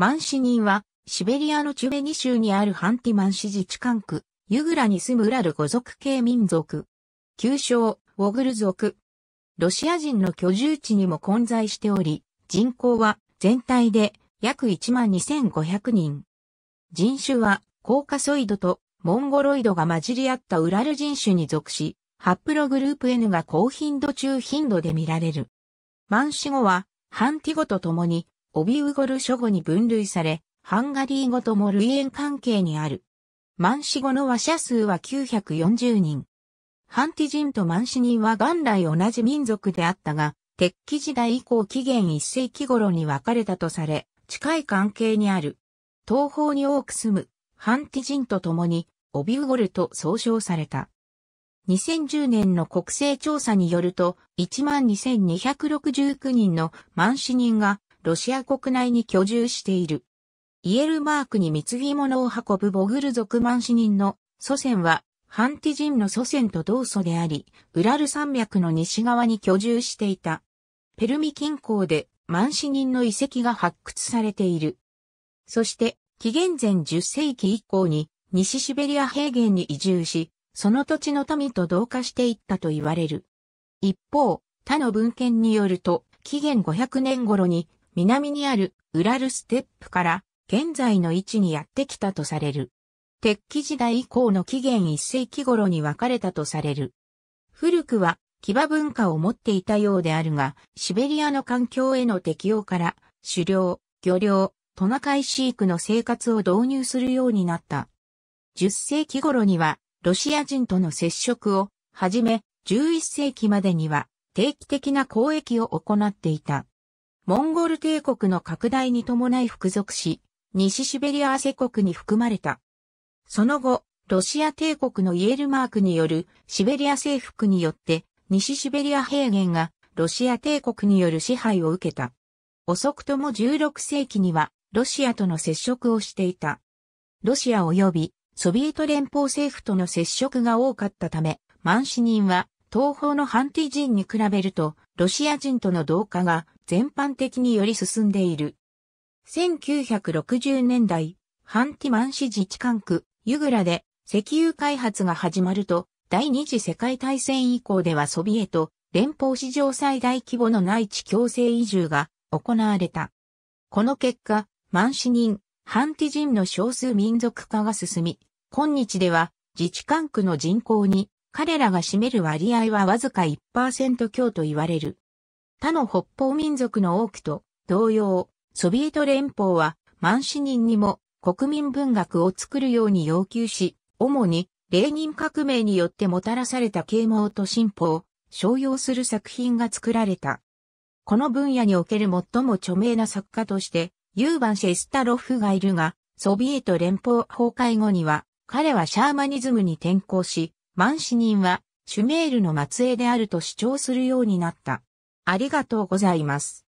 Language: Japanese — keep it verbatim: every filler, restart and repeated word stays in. マン市民は、シベリアのチュベニ州にあるハンティマン市自治管区、ユグラに住むウラル語族系民族。旧称、ウォグル族。ロシア人の居住地にも混在しており、人口は全体で約 いちまんにせんごひゃく 人。人種は、コーカソイドとモンゴロイドが混じり合ったウラル人種に属し、ハプログループ エヌ が高頻度中頻度で見られる。マン氏語は、ハンティ語と共に、オビウゴル諸語に分類され、ハンガリー語とも類縁関係にある。マン氏語の話者数はきゅうひゃくよんじゅうにん。ハンティ人とマン氏人は元来同じ民族であったが、鉄器時代以降紀元いっ世紀頃に分かれたとされ、近い関係にある。東方に多く住む、ハンティ人と共に、オビウゴルと総称された。にせんじゅうねんの国勢調査によると、いちまんにせんにひゃくろくじゅうきゅうにんのマン氏人が、ロシア国内に居住している。イエルマークに貢ぎ物を運ぶボグル族マン氏人の祖先はハンティ人の祖先と同祖であり、ウラル山脈の西側に居住していた。ペルミ近郊でマン氏人の遺跡が発掘されている。そして、紀元前じゅっ世紀以降に西シベリア平原に移住し、その土地の民と同化していったと言われる。一方、他の文献によると、紀元ごひゃくねん頃に南にあるウラルステップから現在の位置にやってきたとされる。鉄器時代以降の紀元いっ世紀頃に分かれたとされる。古くは騎馬文化を持っていたようであるが、シベリアの環境への適応から狩猟、漁猟、トナカイ飼育の生活を導入するようになった。じゅっ世紀頃にはロシア人との接触をはじめ、じゅういっ世紀までには定期的な交易を行っていた。モンゴル帝国の拡大に伴い服属し、西シベリア亜世国に含まれた。その後、ロシア帝国のイエルマークによるシベリア征服によって、西シベリア平原がロシア帝国による支配を受けた。遅くともじゅうろく世紀にはロシアとの接触をしていた。ロシア及びソビエト連邦政府との接触が多かったため、マン氏人は東方のハンティ人に比べると、ロシア人との同化が全般的により進んでいる。せんきゅうひゃくろくじゅうねんだい、ハンティマン市自治管区、ユグラで石油開発が始まると、第二次世界大戦以降ではソビエト、連邦史上最大規模の内地強制移住が行われた。この結果、マン氏人、ハンティ人の少数民族化が進み、今日では自治管区の人口に彼らが占める割合はわずか いちパーセント 強と言われる。他の北方民族の多くと同様、ソビエト連邦はマン氏人にも国民文学を作るように要求し、主にレーニン革命によってもたらされた啓蒙と進歩を称揚する作品が作られた。この分野における最も著名な作家としてユーバン・シェスタロフがいるが、ソビエト連邦崩壊後には彼はシャーマニズムに転向し、マン氏人はシュメールの末裔であると主張するようになった。ありがとうございます。